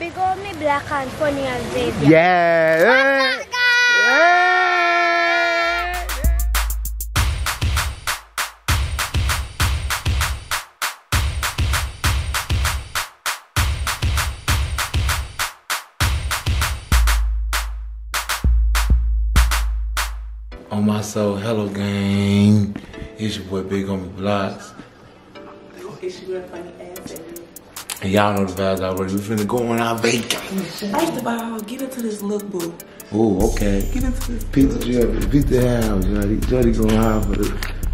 Bigomie Blocks and FunnyasZavia. Yeah! On my soul, hello gang. It's your boy Bigomie Blocks. It's your FunnyasZavia. And y'all know the vibes already. We finna go on our vacation. First of all, get into this look, boo. Ooh, okay. Get into this. Pizza Jerry, pizza house. You know, these Jordy's gonna hide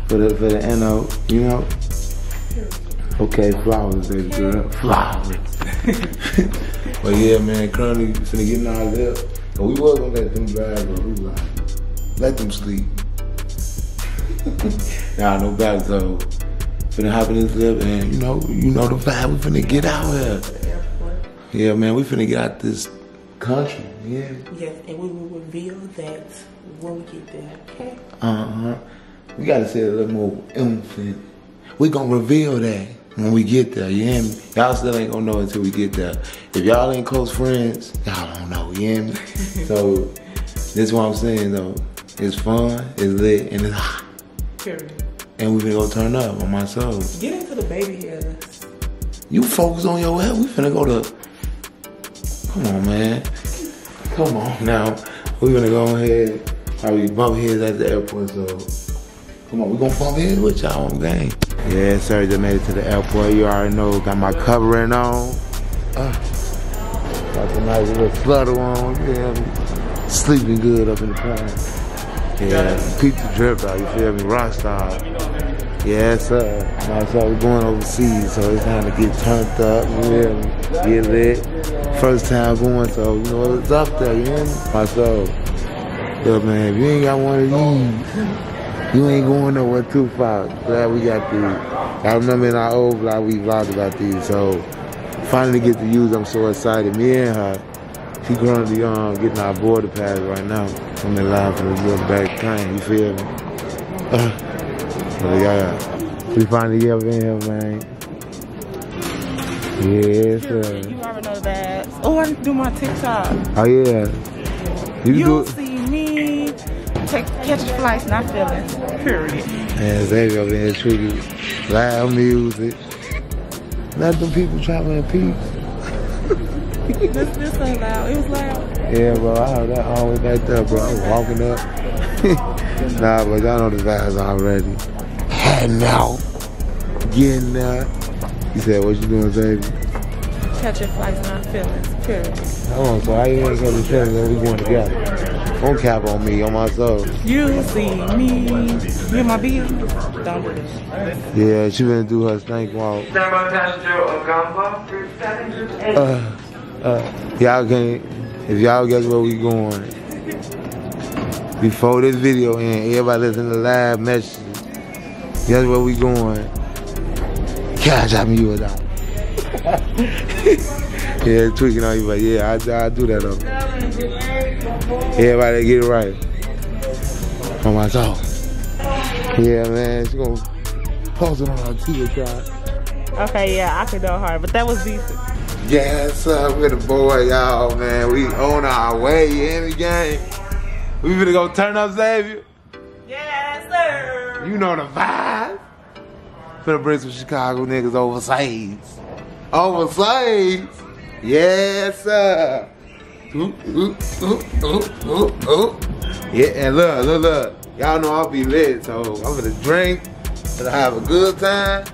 for the NO, you know? Okay, flowers, baby girl. Flowers. But yeah, man, currently finna get in our lip. And we was gonna let them drive, but we like, let them sleep. Nah, no back though. Finna hop in this lip and you know the vibe, we finna get out here. The airport. Yeah, man, we finna get out this country, yeah. Yes, and we will reveal that when we get there, okay? Uh-huh. We gotta say a little more infant. We gonna reveal that when we get there, you hear me? Y'all still ain't gonna know until we get there. If y'all ain't close friends, y'all don't know, you hear me? So, this is what I'm saying though. It's fun, it's lit, and it's hot. Period. And we finna go turn up on my soul. Get into the baby hair. You focus on your hair. We finna go to... Come on, man. Come on now. We finna go ahead. Probably bump heads at the airport, so... Come on, we gonna bump heads with y'all on gang. Yeah, sir, just made it to the airport. You already know. Got my covering on. Got the nice little flutter on. Yeah, sleeping good up in the plane. Yeah, pizza drip out, you feel me? Rock star. Yeah, sir. Now, so we're going overseas, so it's time to get turned up, you feel me? Get lit. First time going, so you know it's up there, you hear me? My soul. Look, man, if you ain't got one of these, you ain't going nowhere too far. Glad we got these. I remember in our old vlog, we vlogged about these, so finally get to use them. I'm so excited. Me and her. She currently getting our border pass right now. I'm in line for this little back plane, you feel me? But yeah, we finally up in here, man. Yes, sir. You already know that. Oh, I do my TikTok. Oh, yeah. You see me catch the flights, not feeling. Period. Man, Xavier over there treating loud music. Let them people travel in peace. This ain't loud. It was loud. Yeah, bro. I heard that all the way back there, bro. I was walking up. Nah, but y'all know the vibes already. Heading out. Getting out. You said, what you doing, baby? Catch your flights, not feelings. Period. Hold on, so I ain't gonna be feeling that we going together. Don't cap on me, on my soul. You see me. You my beat. Don't do this. Yeah, she been do her snake walk. Y'all can't, if y'all guess where we going, before this video end, everybody that's in the live message, guess where we going? God, drop me you down. Yeah, tweaking on you, but yeah, I do that though. Everybody get it right. On my soul. Yeah, man, she's gonna post it on our TikTok. Okay, yeah, I could do hard, but that was decent. Yes, we're the boy, y'all, man. We on our way, you hear me, gang? We finna go turn up, Xavier? Yes, sir. You know the vibe. Finna bring some Chicago niggas overseas. Overseas? Yes, sir. Ooh, ooh, ooh, ooh, ooh, ooh. Yeah, and look. Y'all know I'll be lit, so I'm finna drink. Finna have a good time.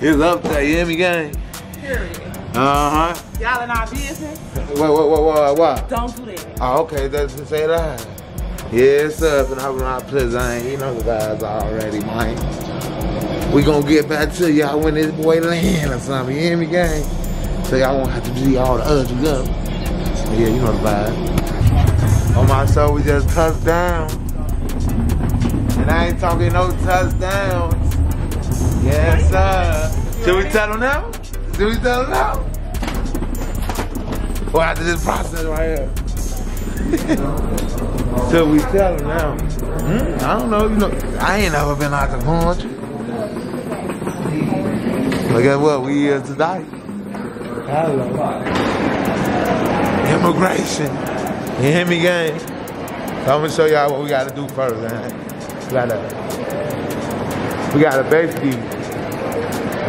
It's up there, you hear me, gang? Period. Uh-huh. Y'all in our business? What? Don't do that. Oh, okay, that's to say that. Yes, sir, and I'm not pleasant. You know the guys already, man. We gonna get back to y'all when this boy land or something, you hear me, gang? So y'all won't have to do all the other stuff. Yeah, you know the vibe. On my soul, we just touched down. And I ain't talking no touchdowns. Yes, sir. Should we tell them now? Do we tell them out? Well, after this process right here. So we tell them now. I don't know, I ain't never been out the country. But guess what? We here today. Hello. immigration. You hear me, gang? So I'm gonna show y'all what we gotta do first, man. We gotta basically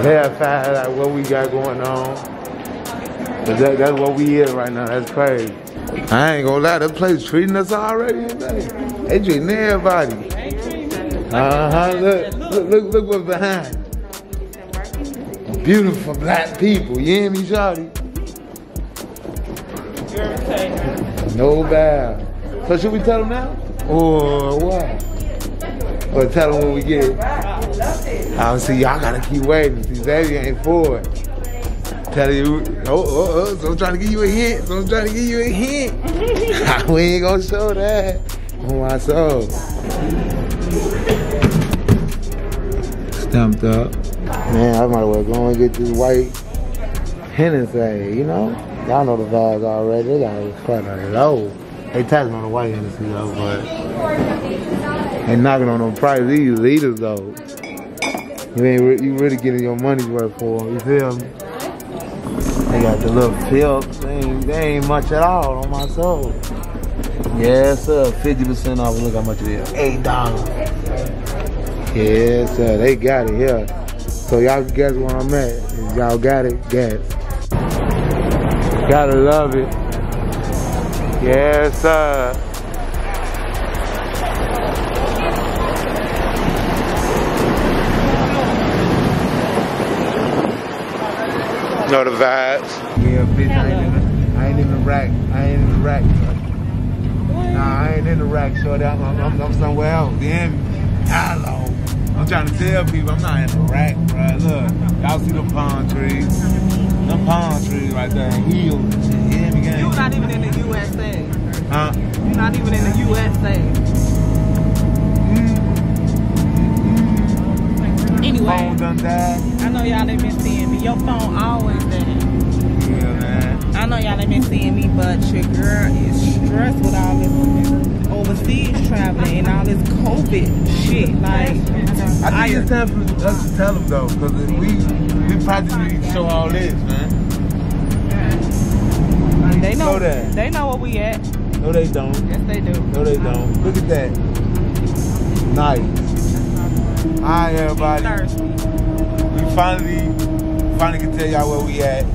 verify like what we got going on. But that's what we is right now. That's crazy. I ain't gonna lie, this place treating us already. They treating everybody. Look what's behind. Beautiful black people, you hear me, shawty? No bad. So should we tell them now? Or what? Or tell them when we get it? Obviously, y'all gotta keep waiting. See, Xavier ain't for it. Tell you, so I'm trying to give you a hint. We ain't gonna show that. Oh my soul. Stumped up. Man, I might as well go and get this white Hennessy, you know? Y'all know the vibes already. They got quite a low. They taxing on the white Hennessy though, but they knocking on the price of these liters though. You really getting your money's worth for them, you feel me? They got the little pills. They ain't much at all on my soul. Yes, sir. 50% off. Look how much it is. $8. Yes, sir. They got it here. Yeah. So y'all can guess where I'm at. If y'all got it, guess. Gotta love it. Yes, sir. Know the vibes. Yeah, bitch, I ain't in the rack. Nah, I ain't in the rack, shorty. I'm somewhere else. Damn. Hello. I'm trying to tell people I'm not in the rack, bruh. Look, y'all see them palm trees? Them palm trees right there, heels and shit. You hear me, gang? You're not even in the USA. Huh? You're not even in the USA. Anyway. Phone done died. I know y'all ain't been seeing me. Your phone always dead. Yeah, man. I know y'all ain't been seeing me, but your girl is stressed with all this overseas traveling and all this COVID shit. Like. I think it's time for us to tell them though, because we practically need to show all this, man. They know that. They know where we at. No, they don't. Yes, they do. No, they don't. Look at that. Nice. All right, everybody. We finally can tell y'all where we at.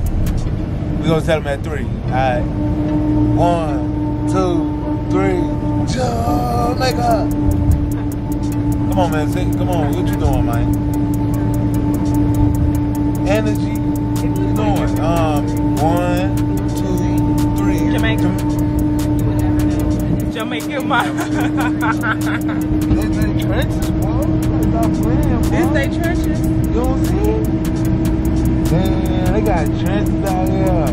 We gonna tell them at 3. All right. 1, 2, 3. Jamaica. Come on, man. Come on. What you doing, man? Energy. What you doing? 1, 2, 3. Jamaica, man. This they trenches, bro. This they trenches. You don't see? Damn, they got trenches out here.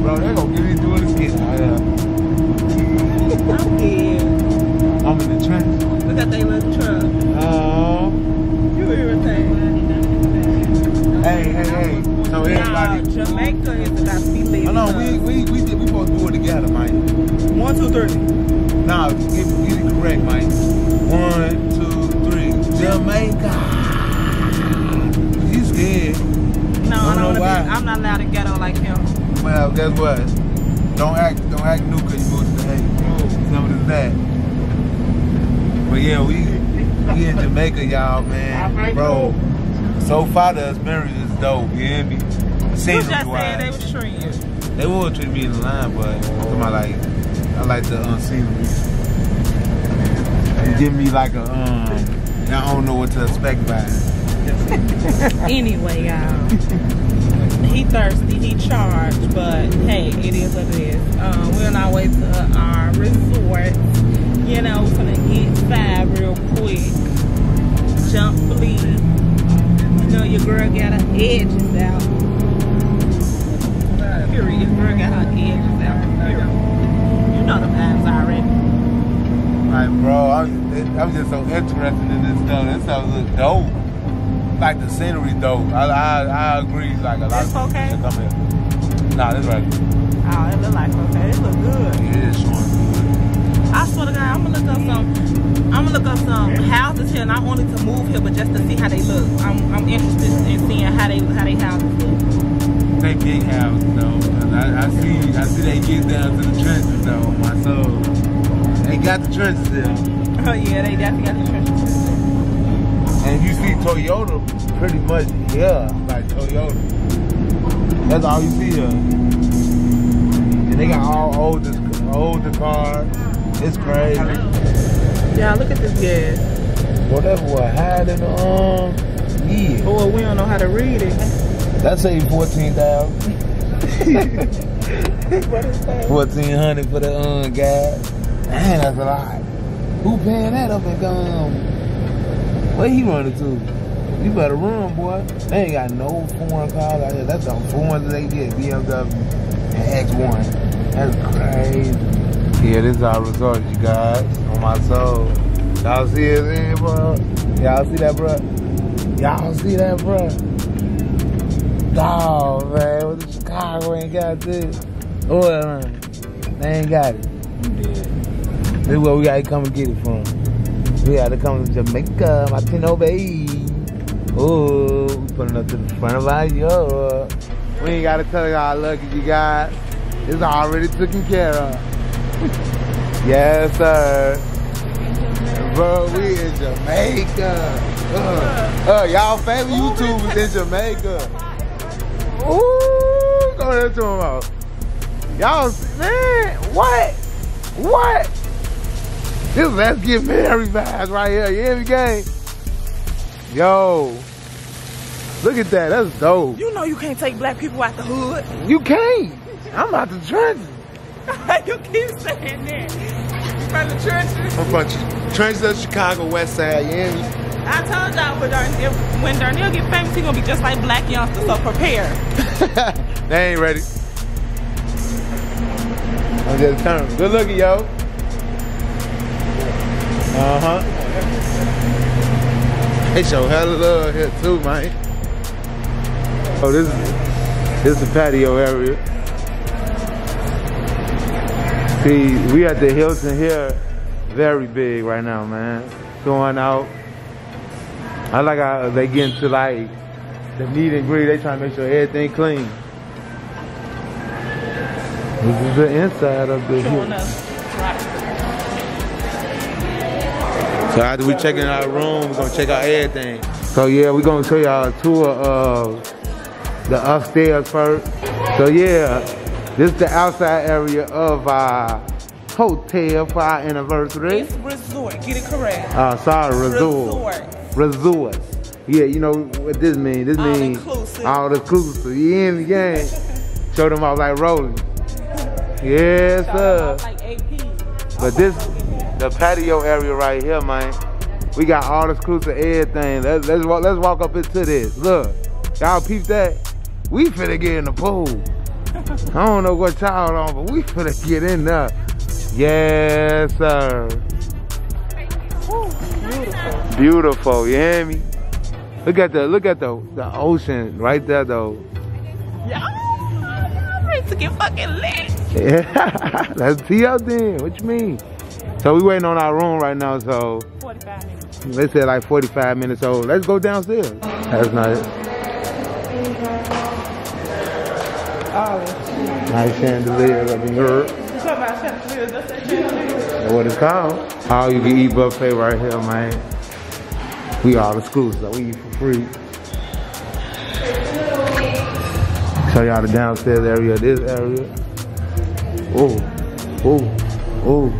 Bro, they gonna give you doing this kid out here. I'm here. I'm in the trenches. Look at they little truck. Oh. You irritating. Hey. So everybody. Nah, Jamaica is about to be leaving. Oh, no, we supposed to do it together, Mike. 1, 2, 3. Nah, get it correct, Mike. 1, 2, 3. Jamaica. He's scared. No, I'm not allowed to ghetto like him. Well, guess what? Don't act new because you moved to the hate. Some of that. But yeah, we in Jamaica, y'all, man. Bro, so far the experience is dope, you hear me? Season-wise. You just said they was treating you. They would treat me in the line, but I like the unseasonably. You give me like a, I don't know what to expect by it. Anyway, y'all. He thirsty, he charged, but hey, it is what it is. We're on our way to our resort. You know, we're gonna get 5 real quick. Jump, please. You know your girl got her edges out. Period. Your girl got her edges out. Period. You know the vibes already. Like, bro, I'm just so interested in this stuff. This stuff looks dope. Like the scenery, dope. I agree. Like a lot of people should come here. Nah, this right here. Oh, it look like okay. It look good. It is short. I swear to God, I'm gonna look up some houses here, not only to move here, but just to see how they look. I'm interested in seeing how they houses look. They big houses though. I see they get down to the trenches though, on my soul. They got the trenches there. Oh yeah, they definitely got the trenches there. And you see Toyota pretty much, yeah, like Toyota. That's all you see here. And they got all older cars. It's crazy. Yeah, look at this gas. Whatever we're hiding on, yeah. Boy, we don't know how to read it. That's a 14,000. 1,400 for the gas. Man, that's a lot. Who paying that up and gone? Where he running to? You better run, boy. They ain't got no foreign cars out here. That's the foreign that they get. BMW and X1. That's crazy. Yeah, this is our resort, you guys. On my soul. Y'all see it, man, bro? Y'all see that, bro? Y'all see that, bro? Dog, man. What the Chicago ain't got this? Oil, man. They ain't got it. Yeah. This is where we gotta come and get it from. We gotta come to Jamaica, Martino Bay. Ooh, we putting up to the front of our yard. We ain't gotta tell y'all luggage, you guys. It's already taken care of. Yes, sir. Bro, we in Jamaica. Y'all favorite YouTubers in Jamaica. Ooh, go ahead and turn them off. Y'all, man, what? What? This Let's Get Married vibes right here. You hear me, gang? Yo, look at that. That's dope. You know you can't take black people out the hood. You can't. I'm out the trenches. You keep saying that. You from the trenches? I'm from the trenches of Chicago West Side. You hear me? I told y'all when Darnell get famous, he gonna be just like black youngsters. So prepare. They ain't ready. I'm just turning. Good looking, yo. Uh-huh. They show hella love here too, man. Oh, this is the patio area. See, we at the Hilton here, very big right now, man. Going out. I like how they get into like the meat and greed. They trying to make sure everything clean. This is the inside of the Hilton. So after we checking our room, we're gonna check out everything. So yeah, we're gonna show y'all a tour of the upstairs first. So yeah, this is the outside area of our hotel for our anniversary. It's resort, get it correct. Sorry, resort. Yeah, you know what this means. This means all inclusive. You in the game. Show them off like rolling. Yes, sir. Like AP. But this, the patio area right here, man. We got all the exclusive everything. Let's walk up into this. Look, y'all peep that. We finna get in the pool. I don't know what y'all on, but we finna get in there. Yes, sir. Ooh, beautiful. Beautiful, you hear me? Look at the ocean right there though. Yeah, I'm ready to get fucking lit. Yeah, let's tee up then. What you mean? So we waiting on our room right now, so 45 minutes. They said like 45 minutes, so let's go downstairs. That's not it. Oh, nice chandelier up in here. It's about chandelier, that's that chandelier. What it's called. All you can eat buffet right here, man. We all the school, so we eat for free. Show y'all the downstairs area, this area. Ooh, ooh, ooh.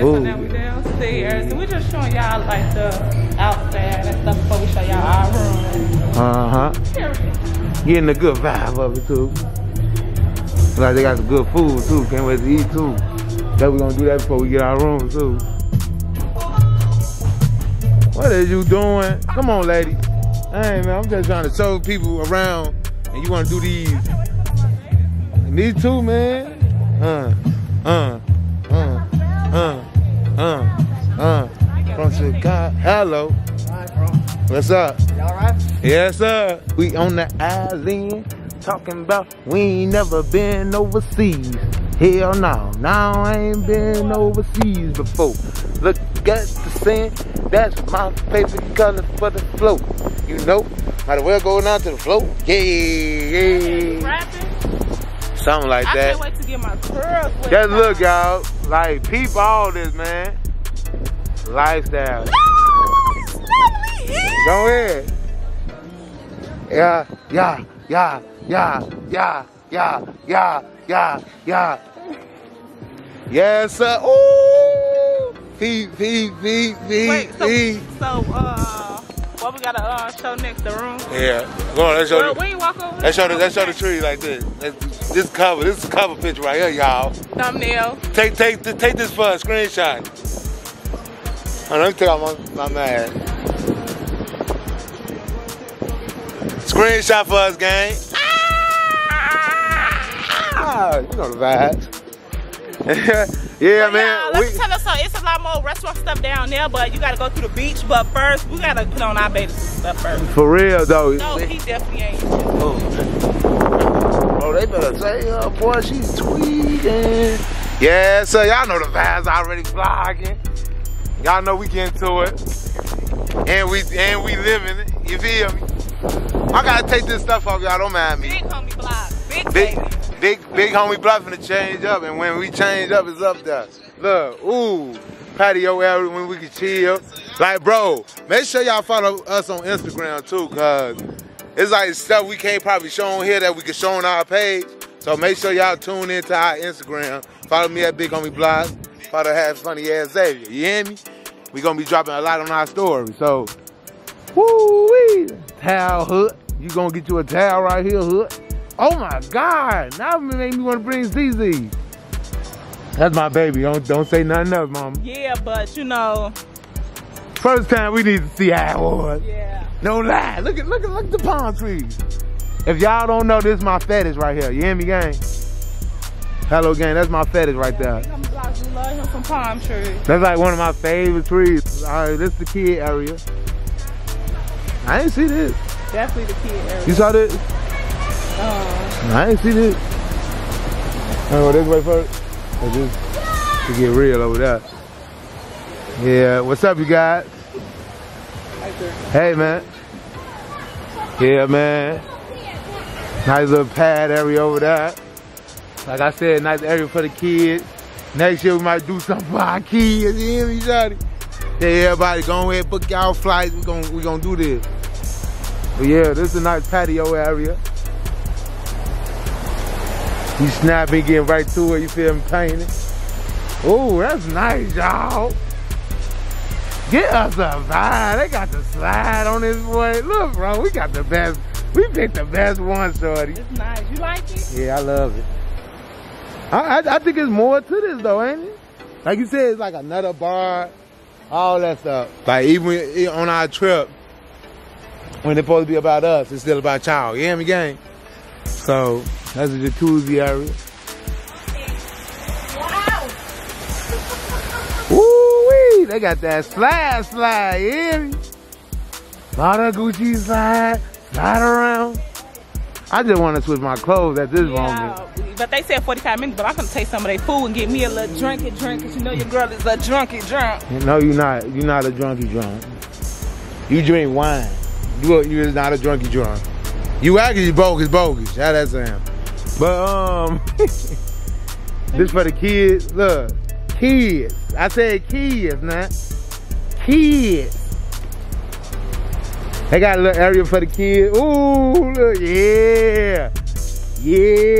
So now we downstairs, and we just showing y'all like the outside and stuff before we show y'all our room. Getting a good vibe of it too. Like they got some good food too. Can't wait to eat too. That we gonna do that before we get our room too. What is you doing? Come on, lady. Hey man, I'm just trying to show people around, and you wanna do these? And these two, man. From Chicago. Hello. What's up? Y'all right? Yes, sir. We on the island talking about we ain't never been overseas. Hell no. Now I ain't been overseas before. Look at the sand. That's my favorite color for the float. You know, might as well go down to the float. Yeah, yeah. Rapping? Something like that. I can't wait to get my curls wet. Just look, y'all. Like, peep all this, man. Lifestyle. No, it's lovely here. Go ahead. Yeah, yeah, yeah, yeah, yeah, yeah, yeah, yeah, yeah. Yes, sir. Ooh. Peep. Wait, so what we gotta show next? The room? Yeah. Go on, let's show the tree. Let's show the tree like this. This is cover picture right here, y'all. Thumbnail. Take this for a screenshot. All right, let me take out my mask. Screenshot for us, gang. Ah, you know the vibes. Yeah, man. Let me tell you something. It's a lot more restaurant stuff down there, but you gotta go through the beach. But first, we gotta put on our bathing suits up first. For real, though. No, he definitely ain't. Oh, they better say her, boy. She's tweaking. Yeah, so y'all know the vibes already vlogging. Y'all know we getting to it, and we living it. You feel me? I gotta take this stuff off. Y'all don't mind me. Big homie vlog. Big baby. Big homie block finna change up, and when we change up, it's up there. Look, ooh, patio area when we can chill. Like, bro, make sure y'all follow us on Instagram too, cause it's like stuff we can't probably show on here that we can show on our page. So make sure y'all tune into our Instagram. Follow me at Big Homie Blocks. Follow @FunnyasZavia. You hear me? We gonna be dropping a lot on our story. So, woo-wee, towel hood. You gonna get you a towel right here, hood. Oh my God! Now it made me want to bring ZZ. That's my baby. Don't say nothing else, mama. Yeah, but you know, first time we need to see how it was. Yeah. No lie. Look at the palm trees. If y'all don't know, this is my fetish right here. You hear me, gang? Hello, gang. That's my fetish right there. We love him from palm trees. That's like one of my favorite trees. All right, this is the kid area. I didn't see this. Definitely the kid area. You saw this? Oh. I ain't see this. I'm gonna go this way first. Let's just to get real over there. Yeah, what's up, you guys? Hey, man. Yeah, man. Nice little pad area over there. Like I said, nice area for the kids. Next year we might do something for our kids. You hear me, shawty? Yeah, everybody, go ahead, book y'all flights. We gonna do this. But yeah, this is a nice patio area. You snapping, getting right to it, you feel me, painting. Ooh, that's nice, y'all. Get us a vibe. They got the slide on this boy. Look, bro, we got the best. We picked the best one, shorty. It's nice. You like it? Yeah, I love it. I think it's more to this, though, ain't it? Like you said, it's like another bar, all that stuff. Like, even on our trip, when it's supposed to be about us, it's still about y'all. You hear me, gang? So, that's the jacuzzi area. Wow! Woo-wee! They got that slide, you hear me? Lot of Gucci slide around. I just want to switch my clothes at this moment. But they said 45 minutes, but I'm going to take some of their food and get me a little drunk, because you know your girl is a drunk. No, you're not. You're not a drunk. You drink wine. You're not a drunk. You actually bogus. How that sound? But this for the kids. Look, kids. I said kids, man. Kids. They got a little area for the kids. Ooh, look, yeah. Yeah,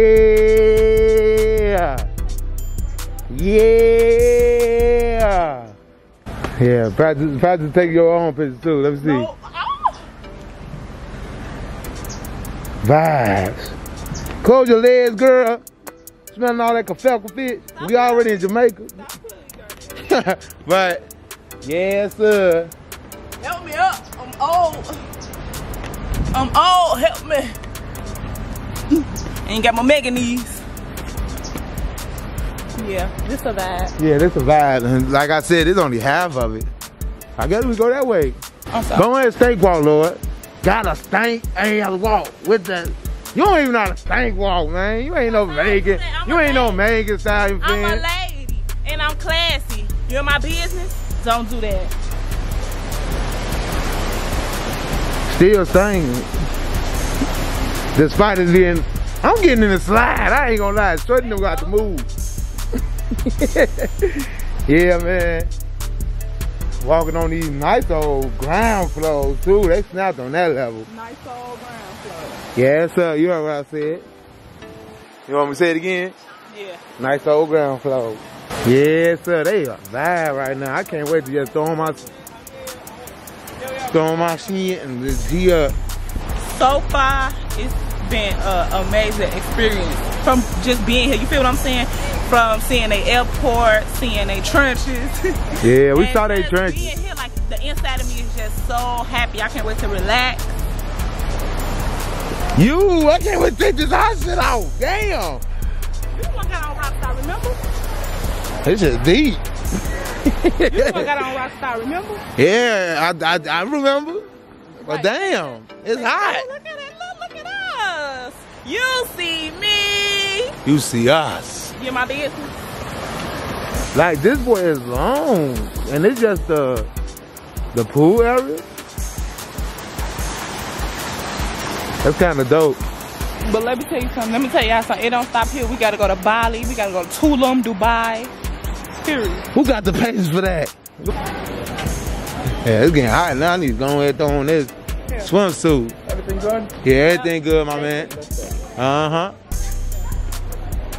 practice taking your own picture too. Let me see. No. Vibes. Close your legs, girl. Smelling all that kafelka fish. We already in Jamaica. But, yes, sir. Help me up. I'm old. Help me. Ain't got my mega knees. Yeah, this a vibe. Yeah, this a vibe. And like I said, it's only half of it. I guess we go that way. I'm sorry. Go ahead, steak walk, Lord. Got a stank ass walk with that. You don't even know how to stank walk, man. You ain't no Megan. You ain't no Megan style. I'm a lady and I'm classy. You're my business. Don't do that. Still stinking, despite it being I'm getting in the slide. I ain't gonna lie. Strutting them got to move. Yeah, man. Walking on these nice old ground floors, too. They snapped on that level. Nice old ground floors. Yeah, sir. You heard what I said. You want me to say it again? Yeah. Nice old ground floors. Yeah, sir. They are bad right now. I can't wait to just throw my shit and just G up. So far, it's been an amazing experience from just being here. You feel what I'm saying? From seeing the airport, seeing their trenches. Yeah, we saw their trenches. Being here, like, the inside of me is just so happy. I can't wait to relax. I can't wait to take this hot shit off. Damn. You the one got on Rockstar, remember? This is deep. You the one got on Rockstar, remember? Yeah, I remember. But damn, it's hot. Oh, look at it, look at us. You see me. You see us. You in my business. Like, this boy is long. And it's just the pool area. That's kind of dope. But let me tell you something. Let me tell y'all something. It don't stop here. We got to go to Bali. We got to go to Tulum, Dubai. Period. Who got the patience for that? Yeah, it's getting hot now. I need to go ahead and throw on this swimsuit. Everything good? Yeah, everything good, my man. Uh-huh.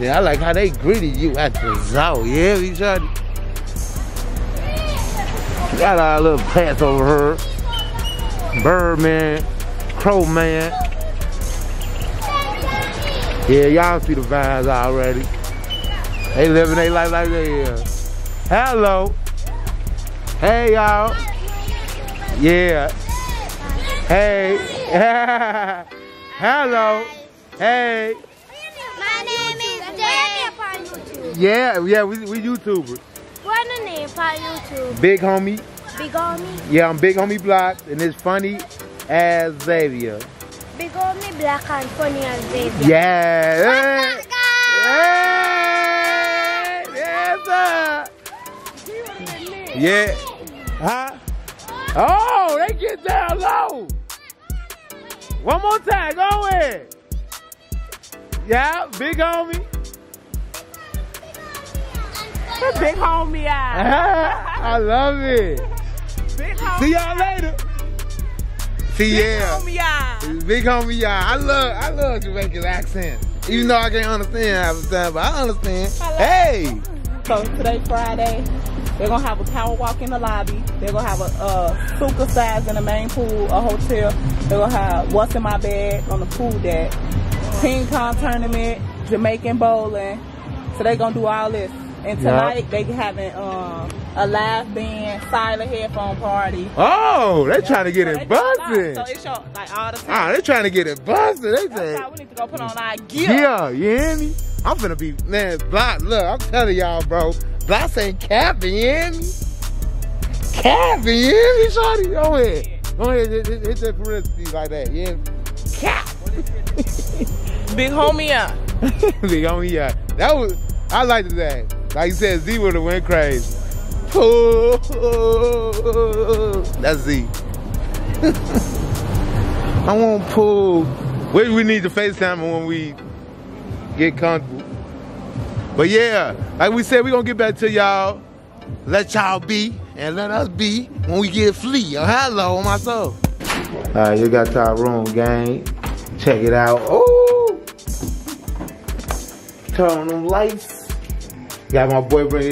Yeah, I like how they greeted you at the zoo. Yeah, we tried. Got our little pets over here. Birdman, Crowman. Yeah, y'all see the vibes already. They living their life like they are. Hello. Hey, y'all. Yeah. Hey. Hello. Hey. My name is Javia. Yeah, we YouTubers. What's the name for YouTube? Big Homie. Big Homie? Yeah, I'm Big Homie Blocks, and it's Funny as Xavier. Big Homie Blocks and Funny as Xavier. Yeah. What's that, guys? Hey. Yes, sir. Yeah. Huh? Oh, they get down low. One more time, go ahead. Yeah, Big Homie. The Big Homie eyes. I love it. Big Homie. See y'all later. See, big homie eyes. Big Homie eyes. I love Jamaican accent. Even though I can't understand half the time, but I understand. Hey. So today's Friday. They're gonna have a power walk in the lobby. They're gonna have a suka size in the main pool, a hotel. They're gonna have what's in my bag on the pool deck, ping pong tournament, Jamaican bowling. So they're gonna do all this. And tonight they having a live band, silent headphone party. Oh, they trying to get it busted. So it's your, like, all the time. Oh, they trying to get it busted. They say we need to go put on our gear. Yeah, you hear me? I'm finna be, man, Block. Look, I'm telling y'all, bro. Blocks ain't capping, you hear me? Capping, you hear me, shawty? Go ahead. Go ahead, hit that parentheses like that, you hear me? Cap! Big Homie out. Big Homie out. That was, I liked that. Like you said, Z would've went crazy. Pull. That's Z. I want pull. We need to FaceTime when we get comfortable. But yeah, like we said, we're going to get back to y'all. Let y'all be and let us be when we get flea. Oh, hello, my soul. All right, you got our room, gang. Check it out. Oh! Turn on them lights. Got my boy bringing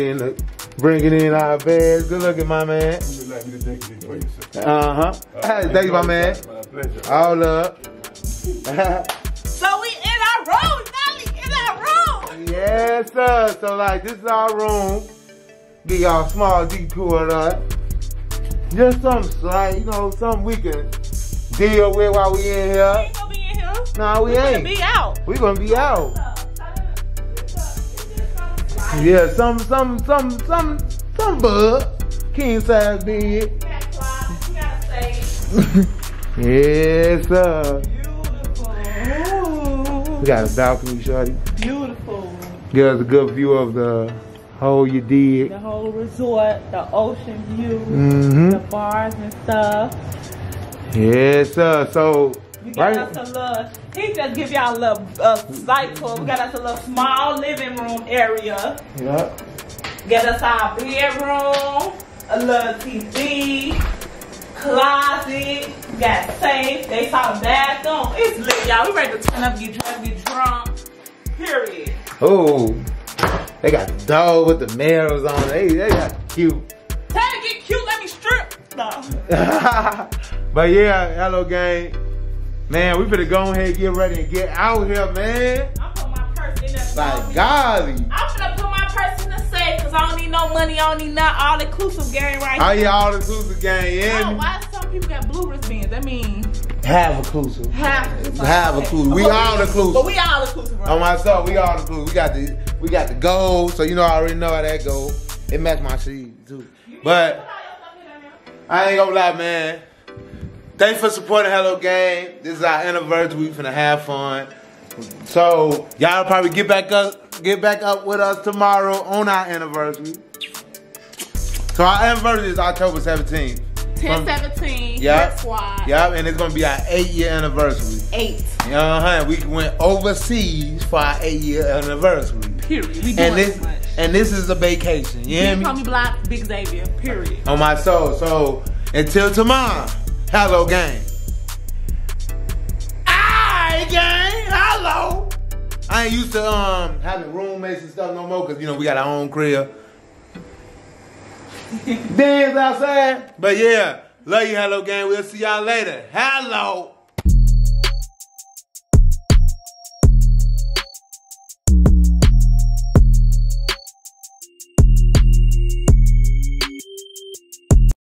in our beds. Good looking, my man. You would like me to thank you for yourself. Uh-huh. Thank you, my man. My pleasure. All up. So we in our room. Yes, sir. So, like, this is our room. Give y'all small detour up. Just something slight, you know, something we can deal with while we in here. We ain't gonna be in here. No, we ain't. We gonna be out. We gonna be out. Yeah, some bug. King size bed. You gotta climb. You gotta save. Yes, sir. Beautiful. We got a balcony, shawty. Beautiful. Give us a good view of the whole the whole resort, the ocean view, the bars and stuff. Yes, sir. So We got us a little, he just give y'all a little cycle. We got us a little small living room area. Yep. Got us our bedroom, a little TV, closet, got safe. They saw the bathroom. It's lit, y'all. We ready to turn up, get drunk, period. Oh, they got the dog with the mirrors on. They got cute. Time to get cute, let me strip. No. But yeah, hello gang. Man, we better go ahead and get ready and get out here, man. I'm putting my purse in that. Like, golly. I'm gonna put my purse in the safe because I don't need no money, I don't need nothing. All inclusive gang right now. Oh yeah, all inclusive gang, yeah. No, why some people got blue wristbands? I mean, half inclusive. Half inclusive. We all inclusive. But we all inclusive, right? On myself, we all inclusive. We got the gold, so you know I already know how that go. It matched my shoes too. But I ain't gonna lie, man. Thanks for supporting HALLOGANG. This is our anniversary. We finna have fun. So y'all probably get back up with us tomorrow on our anniversary. So our anniversary is October 17th. 10/17. Yep. Yep. And it's gonna be our 8-year anniversary. 8. We went overseas for our 8-year anniversary. Period. We doing this much. And this is a vacation. You hear me? BighomieBlocks, Big Xavier. Period. On my soul. So until tomorrow, hello gang. Aight gang. Hello. I ain't used to having roommates and stuff no more because you know we got our own crib. Dance outside. But yeah, love you, hello gang. We'll see y'all later. Hello.